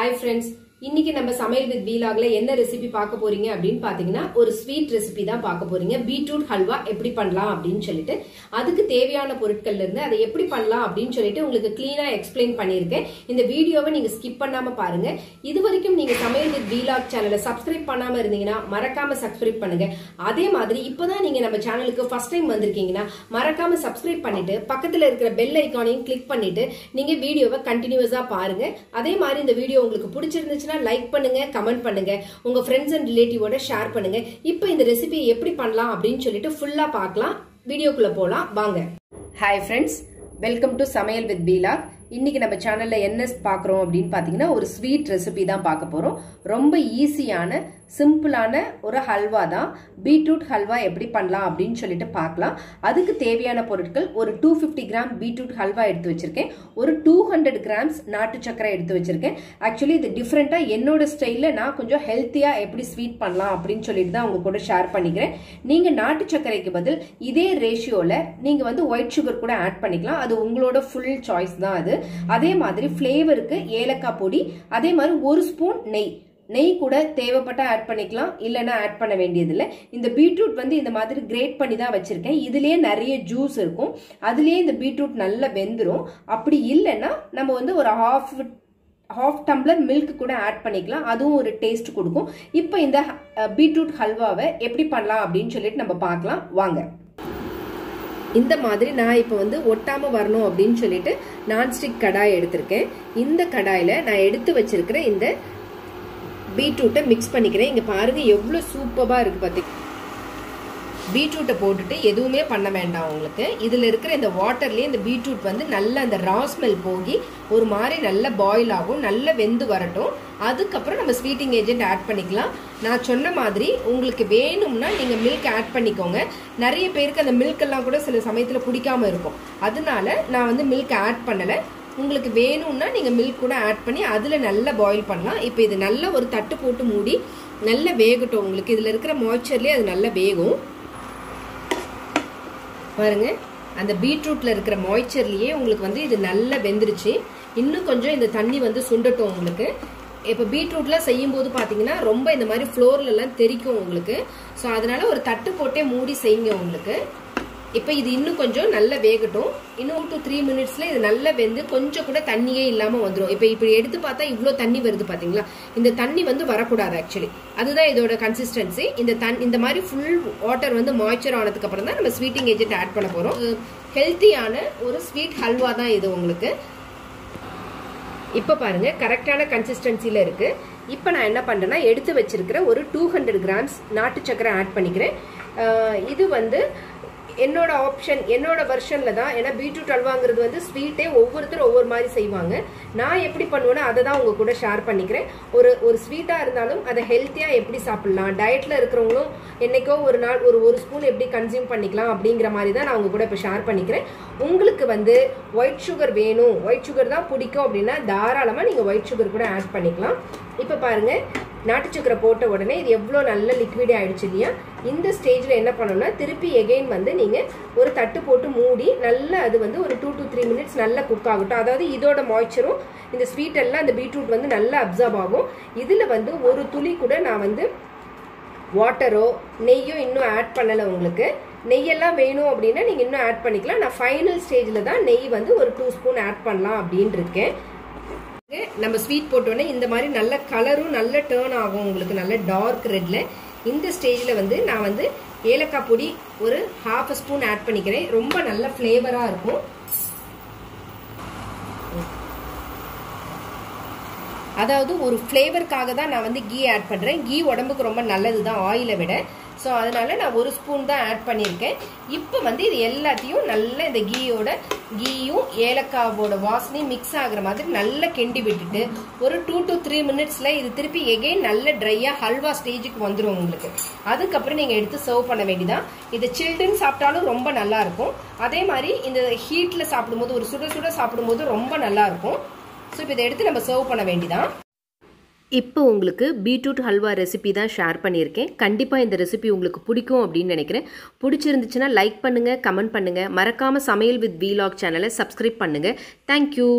Hi friends, இன்னைக்கு நம்ம சமையல் வித் vlogல என்ன ரெசிபி பார்க்க போறீங்க அப்படினு பாத்தீங்கன்னா ஒரு ஸ்வீட் ரெசிபி தான் பார்க்க போறீங்க. பீட்ரூட் ஹல்வா எப்படி பண்ணலாம் அப்படினு சொல்லிட்டு அதுக்கு தேவையான பொருட்கள்ல இருந்து அதை எப்படி பண்ணலாம் அப்படினு சொல்லிட்டு உங்களுக்கு க்ளீனா எக்ஸ்பிளைன் பண்ணியிருக்கேன். இந்த வீடியோவை நீங்க ஸ்கிப் பண்ணாம பாருங்க. இதுவரைக்கும் நீங்க சமையல் வித் vlog சேனலை சப்ஸ்கிரைப் பண்ணாம இருந்தீங்கன்னா மறக்காம சப்ஸ்கிரைப் பண்ணுங்க. அதே மாதிரி இப்பதான் நீங்க நம்ம சேனலுக்கு ஃபர்ஸ்ட் டைம் வந்திருக்கீங்கன்னா மறக்காம சப்ஸ்கிரைப் பண்ணிட்டு பக்கத்துல இருக்கிற பெல் ஐகானையும் கிளிக் பண்ணிட்டு நீங்க வீடியோவை கண்டினியூஸா பாருங்க. அதே மாதிரி இந்த வீடியோ உங்களுக்கு பிடிச்சிருந்துச்சு லைக் பண்ணுங்க, கமெண்ட் பண்ணுங்க, உங்க फ्रेंड्स அண்ட் ரிலேட்டிவ்வோட ஷேர் பண்ணுங்க. இப்போ இந்த ரெசிபி எப்படி பண்ணலாம் அப்படினு சொல்லிட்டு ஃபுல்லா பார்க்கலாம். வீடியோக்குள்ள போலாம் வாங்க. ஹாய் फ्रेंड्स, வெல்கம் டு சமையல் வித் vlog. இன்னைக்கு நம்ம சேனல்ல என்ன பார்க்கறோம் அப்படினு பாத்தீங்கன்னா ஒரு ஸ்வீட் ரெசிபி தான் பார்க்க போறோம். ரொம்ப ஈஸியான சிம்பிளான ஒரு ஹல்வா தான். பீட்ரூட் ஹல்வா எப்படி பண்ணலாம் அப்படின்னு சொல்லிட்டு பார்க்கலாம். அதுக்கு தேவையான பொருட்கள் ஒரு 250 கிராம் பீட்ரூட் ஹல்வா எடுத்து வச்சிருக்கேன். ஒரு 200 கிராம்ஸ் நாட்டு சக்கரை எடுத்து வச்சிருக்கேன். ஆக்சுவலி இது டிஃப்ரெண்டாக என்னோட ஸ்டைலில் நான் கொஞ்சம் ஹெல்த்தியாக எப்படி ஸ்வீட் பண்ணலாம் அப்படின்னு சொல்லிட்டு தான் உங்க கூட ஷேர் பண்ணிக்கிறேன். நீங்கள் நாட்டு சக்கரைக்கு பதில் இதே ரேஷியோவில் நீங்கள் வந்து ஒயிட் சுகர் கூட ஆட் பண்ணிக்கலாம். அது உங்களோட ஃபுல் சாய்ஸ் தான் அது. அதே மாதிரி ஃப்ளேவருக்கு ஏலக்காய் பொடி, அதே மாதிரி ஒரு ஸ்பூன் நெய் கூட தேவைப்பட்ட ஆட் பண்ணிக்கலாம், இல்லைன்னா ஆட் பண்ண வேண்டியதில்லை. இந்த பீட்ரூட் வந்து இந்த மாதிரி கிரேட் பண்ணி தான் வச்சுருக்கேன். இதுலேயே நிறைய ஜூஸ் இருக்கும், அதுலேயே இந்த பீட்ரூட் நல்லா வெந்துடும். அப்படி இல்லைன்னா நம்ம வந்து ஒரு ஹாஃப் டம்ளர் மில்க் கூட ஆட் பண்ணிக்கலாம், அதுவும் ஒரு டேஸ்ட் கொடுக்கும். இப்போ இந்த பீட்ரூட் ஹல்வாவை எப்படி பண்ணலாம் அப்படின்னு சொல்லிட்டு நம்ம பார்க்கலாம் வாங்க. இந்த மாதிரி நான் இப்போ வந்து ஒட்டாமல் வரணும் அப்படின்னு சொல்லிட்டு நான்ஸ்டிக் கடாய் எடுத்திருக்கேன். இந்த கடாயில் நான் எடுத்து வச்சிருக்கிற இந்த பீட்ரூட்டை மிக்ஸ் பண்ணிக்கிறேன். இங்கே பாருங்க எவ்வளோ சூப்பராக இருக்குது பார்த்தீங்கன்னா. பீட்ரூட்டை போட்டுட்டு எதுவுமே பண்ண வேண்டாம். உங்களுக்கு இதில் இருக்கிற இந்த வாட்டர்லேயே இந்த பீட்ரூட் வந்து நல்லா அந்த ரா ஸ்மெல் போகி ஒரு மாதிரி நல்லா பாயில் ஆகும், நல்லா வெந்து வரட்டும். அதுக்கப்புறம் நம்ம ஸ்வீட்டிங் ஏஜென்ட் ஆட் பண்ணிக்கலாம். நான் சொன்ன மாதிரி உங்களுக்கு வேணும்னா நீங்கள் மில்க் ஆட் பண்ணிக்கோங்க. நிறைய பேருக்கு அந்த மில்கெல்லாம் கூட சில சமயத்தில் பிடிக்காமல் இருக்கும், அதனால நான் வந்து மில்க் ஆட் பண்ணலை. உங்களுக்கு வேணும்னா நீங்கள் மில்க் கூட ஆட் பண்ணி அதில் நல்லா பாயில் பண்ணலாம். இப்போ இது நல்லா ஒரு தட்டு போட்டு மூடி நல்லா வேகட்டும். உங்களுக்கு இதில் இருக்கிற மாய்ச்சர்லேயே அது நல்லா வேகும். பாருங்கள் அந்த பீட்ரூட்டில் இருக்கிற மாய்ச்சர்லேயே உங்களுக்கு வந்து இது நல்லா வெந்துருச்சு. இன்னும் கொஞ்சம் இந்த தண்ணி வந்து சுண்டட்டும் உங்களுக்கு. இப்போ பீட்ரூட்லாம் செய்யும்போது பார்த்தீங்கன்னா ரொம்ப இந்த மாதிரி ஃப்ளோர்லலாம் தெரிக்கும் உங்களுக்கு. ஸோ அதனால் ஒரு தட்டு போட்டே மூடி செய்யுங்க உங்களுக்கு. இப்போ இது இன்னும் கொஞ்சம் நல்லா வேகட்டும். இன்னும் 2-3 மினிட்ஸில் இது நல்லா வெந்து கொஞ்சம் கூட தண்ணியே இல்லாமல் வந்துடும். இப்போ இப்படி எடுத்து பார்த்தா இவ்வளோ தண்ணி வருது பார்த்தீங்களா. இந்த தண்ணி வந்து வரக்கூடாது ஆக்சுவலி, அதுதான் இதோட கன்சிஸ்டன்சி. இந்த மாதிரி ஃபுல் வாட்டர் வந்து மாய்ச்சர் ஆனதுக்கு அப்புறம் தான் நம்ம ஸ்வீட்டிங் ஏஜென்ட் ஆட் பண்ண போகிறோம். ஹெல்த்தியான ஒரு ஸ்வீட் ஹல்வா தான் இது உங்களுக்கு. இப்போ பாருங்க கரெக்டான கன்சிஸ்டன்சியில் இருக்கு. இப்போ நான் என்ன பண்ணுறேன்னா எடுத்து வச்சிருக்கிற ஒரு 200 கிராம்ஸ் நாட்டு சக்கரை ஆட் பண்ணிக்கிறேன். இது வந்து என்னோட ஆப்ஷன், என்னோட வெர்ஷன்ல தான். ஏன்னா பீட்ரூட் அல்வாங்கிறது வந்து ஸ்வீட்டே ஒவ்வொருத்தரும் ஒவ்வொரு மாதிரி செய்வாங்க. நான் எப்படி பண்ணுவேன்னா அதை தான் உங்க கூட ஷேர் பண்ணிக்கிறேன். ஒரு ஸ்வீட்டாக இருந்தாலும் அதை ஹெல்த்தியாக எப்படி சாப்பிட்லாம், டயட்டில் இருக்கிறவங்களும் என்னைக்கோ ஒரு நாள் ஒரு ஸ்பூன் எப்படி கன்சியூம் பண்ணிக்கலாம் அப்படிங்கிற மாதிரி தான் நான் உங்க கூட இப்போ ஷேர் பண்ணிக்கிறேன். உங்களுக்கு வந்து ஒயிட் சுகர் வேணும், ஒயிட் சுகர் தான் பிடிக்கும் அப்படின்னா தாராளமாக நீங்கள் ஒயிட் சுகர் கூட ஆட் பண்ணிக்கலாம். இப்போ பாருங்கள் நாட்டு சக்கரை போட்ட உடனே இது எவ்வளோ நல்ல லிக்விடே ஆயிடுச்சு இல்லையா. இந்த ஸ்டேஜில் என்ன பண்ணணும்னா திருப்பி எகெயின் வந்து நீங்கள் ஒரு தட்டு போட்டு மூடி நல்லா அது வந்து ஒரு 2-3 மினிட்ஸ் நல்லா குக் ஆகட்டும். அதாவது இதோட மாய்ச்சரும் இந்த ஸ்வீட் எல்லாம் அந்த பீட்ரூட் வந்து நல்லா அப்சர்வ் ஆகும். இதில் வந்து ஒரு துளி கூட நான் வந்து வாட்டரோ நெய்யோ இன்னும் ஆட் பண்ணலை. உங்களுக்கு நெய்யெல்லாம் வேணும் அப்படின்னா நீங்கள் இன்னும் ஆட் பண்ணிக்கலாம். நான் ஃபைனல் ஸ்டேஜில் தான் நெய் வந்து ஒரு 2 ஸ்பூன் ஆட் பண்ணலாம் அப்படின்னு இருக்கேன். நம்ம ஸ்வீட் போட்டோன்னே இந்த மாதிரி நல்ல கலரும் நல்ல டேர்ன் ஆகும் உங்களுக்கு, நல்ல டார்க் ரெட்ல. இந்த ஸ்டேஜில் வந்து நான் வந்து ஏலக்காய் பொடி ஒரு 1/2 ஸ்பூன் ஆட் பண்ணிக்கிறேன். ரொம்ப நல்ல ஃப்ளேவரா இருக்கும். அதாவது ஒரு ஃப்ளேவருக்காக தான் நான் வந்து கீ ஆட் பண்ணுறேன். கீ உடம்புக்கு ரொம்ப நல்லது தான் ஆயிலை விட. ஸோ அதனால நான் 1 ஸ்பூன் தான் ஆட் பண்ணியிருக்கேன். இப்போ வந்து இது எல்லாத்தையும் நல்லா இந்த கீயும் ஏலக்காவோட வாசனையும் மிக்ஸ் ஆகுற மாதிரி நல்லா கிண்டி விட்டுட்டு ஒரு 2-3 மினிட்ஸில் இது திருப்பி எகைன் நல்ல ட்ரையாக ஹல்வா ஸ்டேஜுக்கு வந்துடும் உங்களுக்கு. அதுக்கப்புறம் நீங்கள் எடுத்து சர்வ் பண்ண வேண்டியதான். இது சில்ட்ரன் சாப்பிட்டாலும் ரொம்ப நல்லாயிருக்கும். அதே மாதிரி இந்த ஹீட்டில் சாப்பிடும்போது, ஒரு சுட சுட சாப்பிடும்போது ரொம்ப நல்லாயிருக்கும். ஸோ இப்போ இதை எடுத்து நம்ம சர்வ் பண்ண வேண்டியதான். இப்போ உங்களுக்கு பீட்ரூட் ஹல்வா ரெசிபி தான் ஷேர் பண்ணியிருக்கேன். கண்டிப்பாக இந்த ரெசிபி உங்களுக்கு பிடிக்கும் அப்படின்னு நினைக்கிறேன். பிடிச்சிருந்துச்சுன்னா லைக் பண்ணுங்கள், கமெண்ட் பண்ணுங்கள், மறக்காமல் சமையல் வித் vlog சேனலை சப்ஸ்கிரைப் பண்ணுங்கள். தேங்க்யூ.